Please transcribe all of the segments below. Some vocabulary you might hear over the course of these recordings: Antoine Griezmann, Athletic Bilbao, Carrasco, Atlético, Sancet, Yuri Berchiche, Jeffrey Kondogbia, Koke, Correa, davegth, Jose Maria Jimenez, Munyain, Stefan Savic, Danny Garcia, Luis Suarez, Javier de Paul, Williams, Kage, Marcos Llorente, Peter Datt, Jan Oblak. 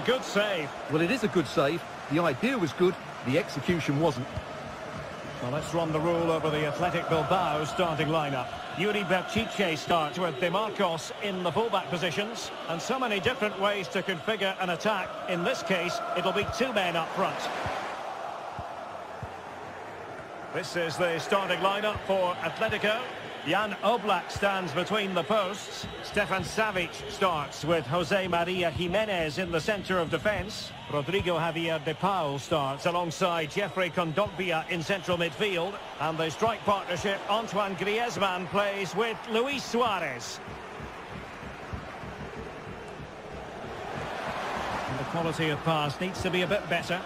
A good save. Well, it is a good save. The idea was good, the execution wasn't. Well, let's run the rule over the Athletic Bilbao starting lineup. Yuri Berchiche starts with De Marcos in the fullback positions, and so many different ways to configure an attack. In this case, it'll be two men up front. This is the starting lineup for Atlético. Jan Oblak stands between the posts. Stefan Savic starts with Jose Maria Jimenez in the centre of defence. Rodrigo Javier de Paul starts alongside Jeffrey Kondogbia in central midfield. And the strike partnership, Antoine Griezmann plays with Luis Suarez. And the quality of pass needs to be a bit better.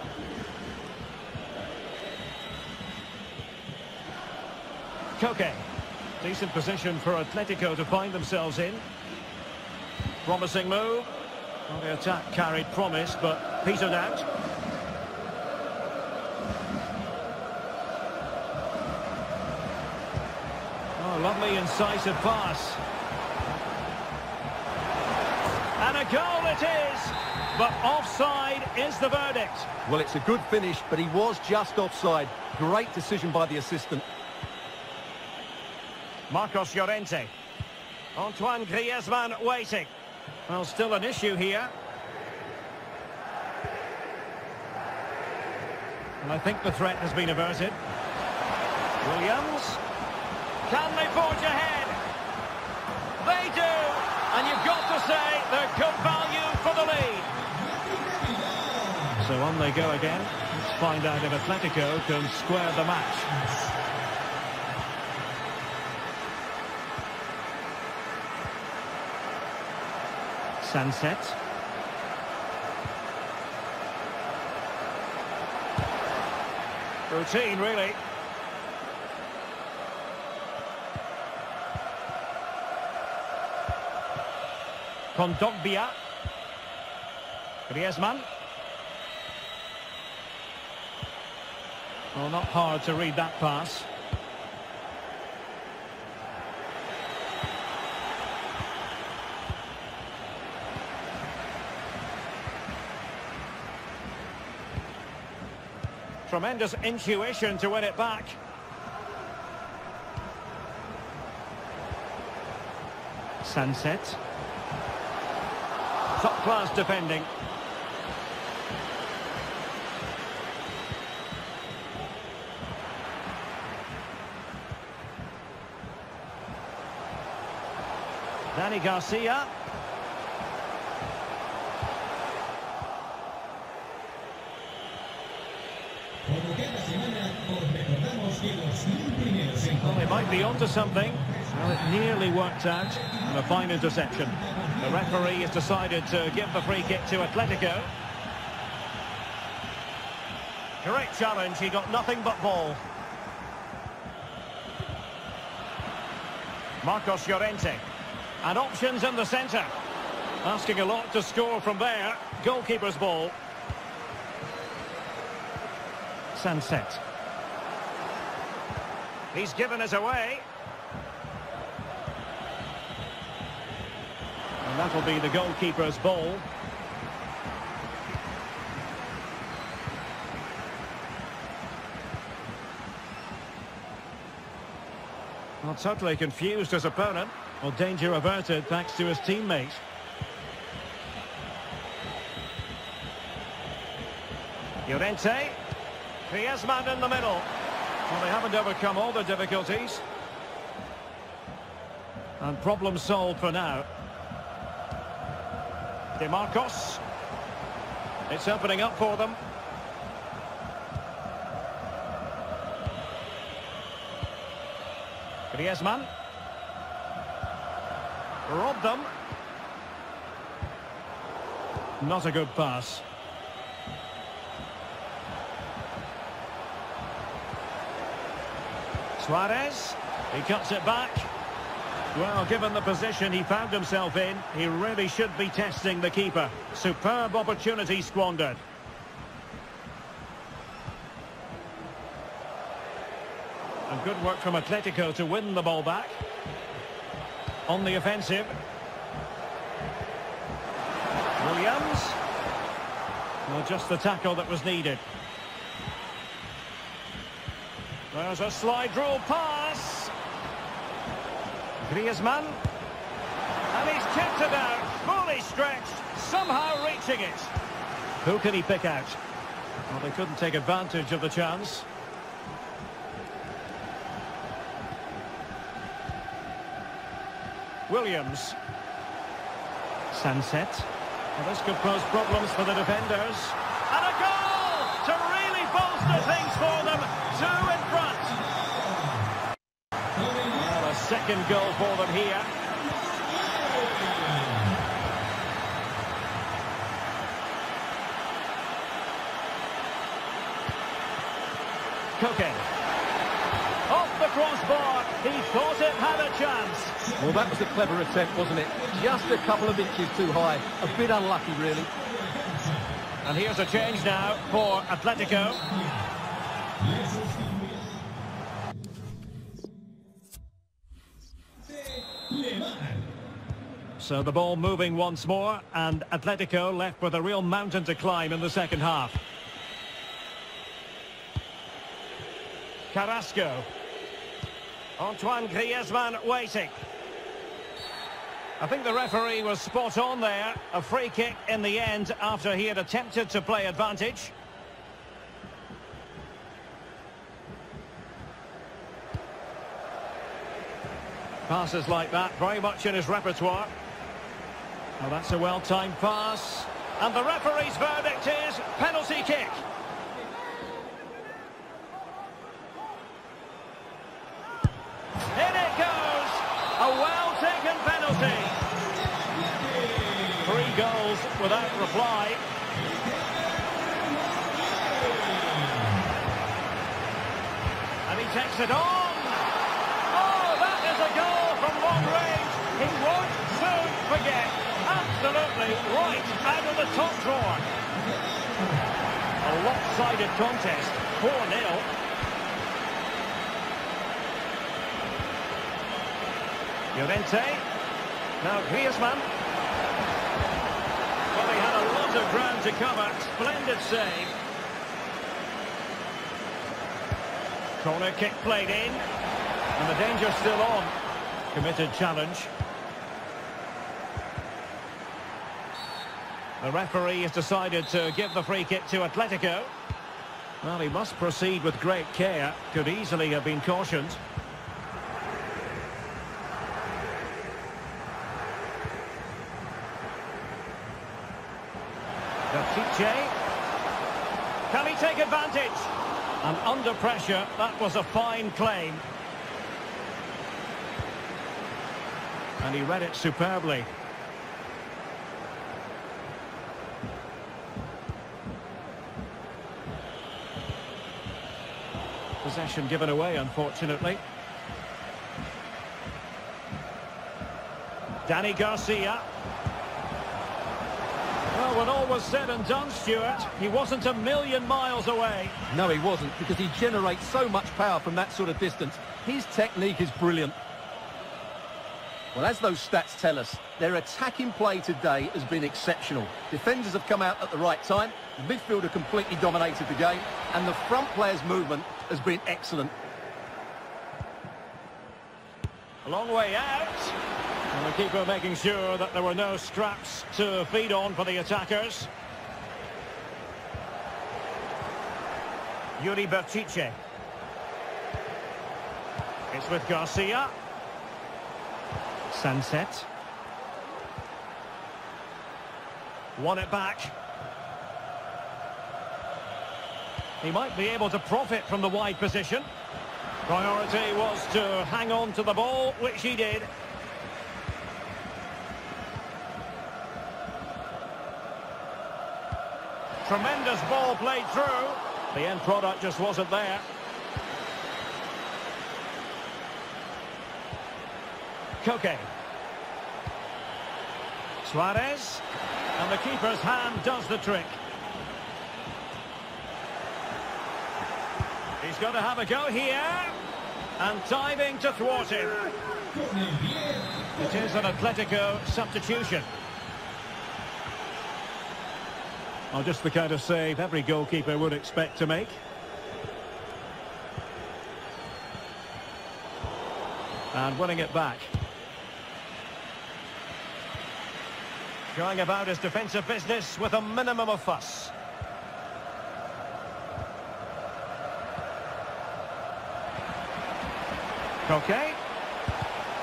Koke. Decent position for Atletico to find themselves in. Promising move. Well, the attack carried promise, but Peter Datt. Oh, lovely incisive pass. And a goal it is! But offside is the verdict. Well, it's a good finish, but he was just offside. Great decision by the assistant. Marcos Llorente. Antoine Griezmann waiting. Well, still an issue here. And I think the threat has been averted. Williams. Can they forge ahead? They do! And you've got to say they're good value for the lead. So on they go again. Let's find out if Atletico can square the match. Sancet. Routine, really. Kondogbia. Griezmann. Well, not hard to read that pass. Tremendous intuition to win it back. Sancet. Top class defending. Danny Garcia. Well, they might be onto something. Well, it nearly worked out, and a fine interception. The referee has decided to give the free kick to Atletico. Great challenge, he got nothing but ball. Marcos Llorente. And options in the centre. Asking a lot to score from there. Goalkeeper's ball. Sancet. He's given us away. And that'll be the goalkeeper's ball. Well, totally confused his opponent. Well, danger averted thanks to his teammate. Llorente. Griezmann in the middle. Well, they haven't overcome all the difficulties. And problem solved for now. De Marcos. It's opening up for them. Griezmann. Robbed them. Not a good pass. Suarez, he cuts it back. Well, given the position he found himself in, he really should be testing the keeper. Superb opportunity squandered. And good work from Atletico to win the ball back. On the offensive. Williams. Well, just the tackle that was needed. There's a slide rule pass. Griezmann. And he's kept it out, fully stretched, somehow reaching it. Who can he pick out? Well, they couldn't take advantage of the chance. Williams. Sancet. Well, this could pose problems for the defenders. And a goal to really bolster things for them. 2 in front. Well, a second goal for them here. Koke. Off the crossbar. He thought it had a chance. Well, that was a clever attempt, wasn't it? Just a couple of inches too high. A bit unlucky, really. And here's a change now for Atlético. So the ball moving once more, and Atlético left with a real mountain to climb in the second half. Carrasco. Antoine Griezmann waiting. I think the referee was spot on there. A free kick in the end after he had attempted to play advantage. Passes like that, very much in his repertoire. Well, that's a well-timed pass. And the referee's verdict is penalty kick. Without reply. And he takes it on. Oh, that is a goal from long range. He won't soon forget. Absolutely right out of the top drawer. A lopsided contest. 4-0. Llorente. Now Griezmann. Well, he had a lot of ground to cover. Splendid save. Corner kick played in. And the danger still on. Committed challenge. The referee has decided to give the free kick to Atlético. Well, he must proceed with great care. Could easily have been cautioned. Can he take advantage? And under pressure, that was a fine claim. And he read it superbly. Possession given away, unfortunately. Danny Garcia. Well, when all was said and done, Stuart, he wasn't a million miles away. No, he wasn't, because he generates so much power from that sort of distance. His technique is brilliant. Well, as those stats tell us, their attacking play today has been exceptional. Defenders have come out at the right time, the midfielder completely dominated the game, and the front player's movement has been excellent. A long way out. And the keeper making sure that there were no scraps to feed on for the attackers. Yuri Berchiche. It's with Garcia. Sancet. Won it back. He might be able to profit from the wide position. Priority was to hang on to the ball, which he did. Tremendous ball played through. The end product just wasn't there. Koke. Suarez. And the keeper's hand does the trick. He's got to have a go here. And diving to thwart him. It is an Atlético substitution. Oh, just the kind of save every goalkeeper would expect to make. And winning it back. Going about his defensive business with a minimum of fuss. Koke.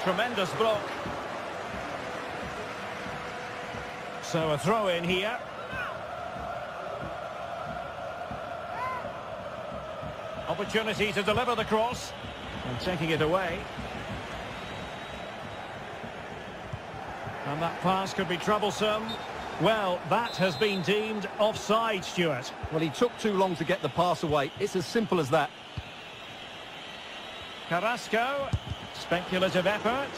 Tremendous block. So a throw in here. Opportunity to deliver the cross. And taking it away. And that pass could be troublesome. Well, that has been deemed offside, Stuart. Well, he took too long to get the pass away. It's as simple as that. Carrasco. Speculative effort.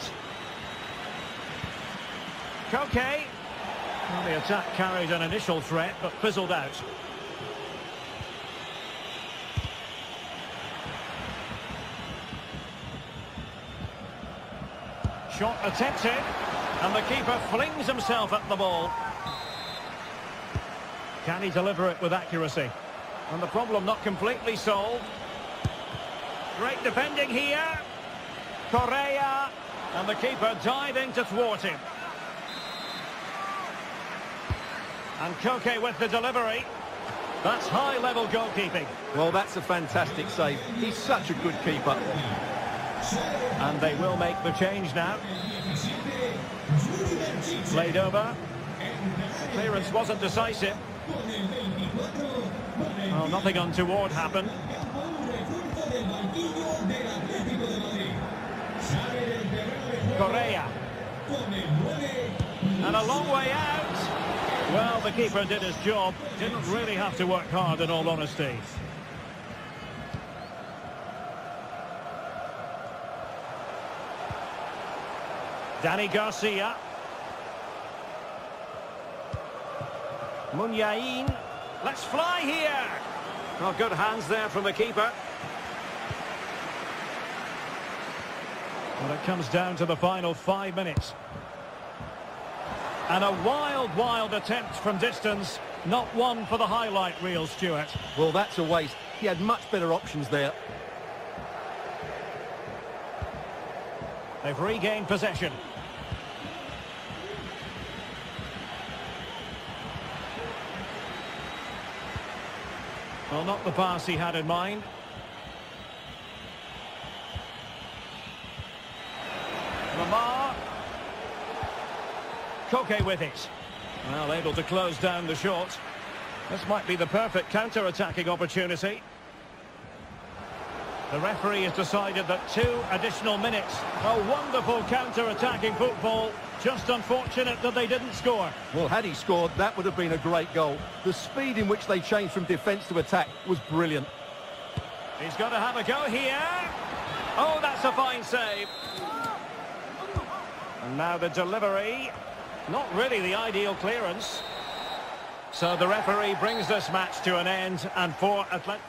Koke. Well, the attack carried an initial threat, but fizzled out. Shot attempted. And the keeper flings himself at the ball. Can he deliver it with accuracy? And the problem not completely solved. Great defending here. Correa. And the keeper diving to thwart him. And Koke with the delivery. That's high-level goalkeeping. Well, that's a fantastic save. He's such a good keeper. And they will make the change now. Played over. Clearance wasn't decisive. Well, nothing untoward happened. Correa. And a long way out. Well, the keeper did his job. Didn't really have to work hard, in all honesty. Danny Garcia. Munyain. Let's fly here. Oh, good hands there from the keeper. Well, it comes down to the final 5 minutes. And a wild, wild attempt from distance. Not one for the highlight reel, Stuart. Well, that's a waste. He had much better options there. They've regained possession. Well, not the pass he had in mind. Lamar. Koke with it. Well, able to close down the shot. This might be the perfect counter-attacking opportunity. The referee has decided that 2 additional minutes. A wonderful counter-attacking football. Just unfortunate that they didn't score. Well, had he scored, that would have been a great goal. The speed in which they changed from defence to attack was brilliant. He's got to have a go here. Oh, that's a fine save. And now the delivery. Not really the ideal clearance. So the referee brings this match to an end, and for Athletic...